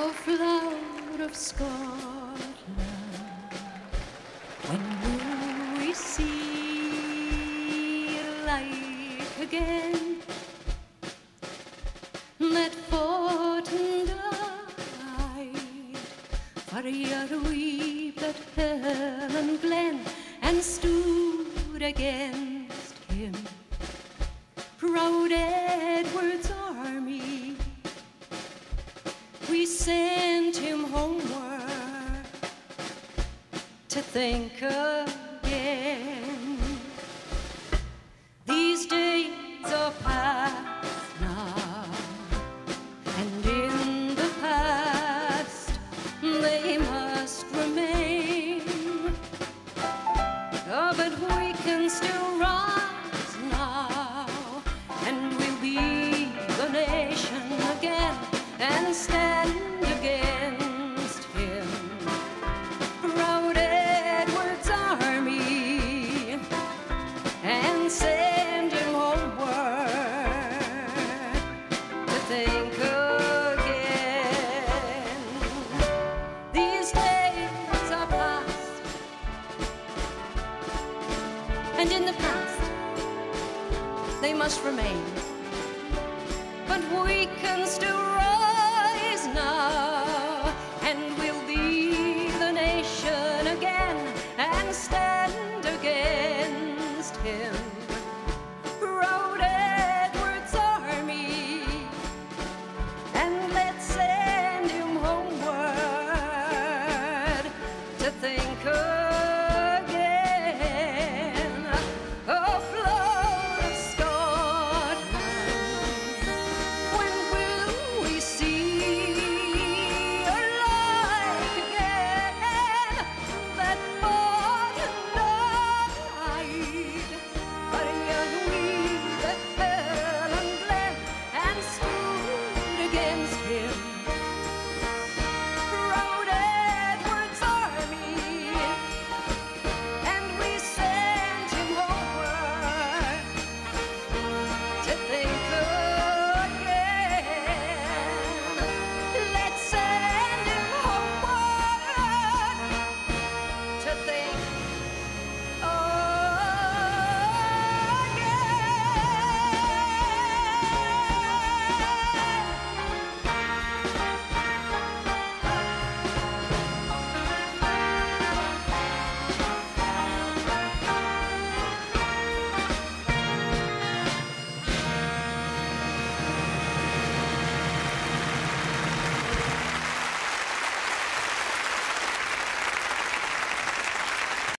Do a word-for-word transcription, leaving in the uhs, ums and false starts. Oh, flower of Scotland, when will we see your light again? That fought and died for your weep at Helen Glen, and stood against him, proud Edward's army. We sent him homeward to think again. These days are past now, and in the past they must remain. Oh, but we can still rise now, and we'll be the nation again, and stand against him, proud Edward's army, and send him homeward to think again. These days are past, and in the past they must remain, but we can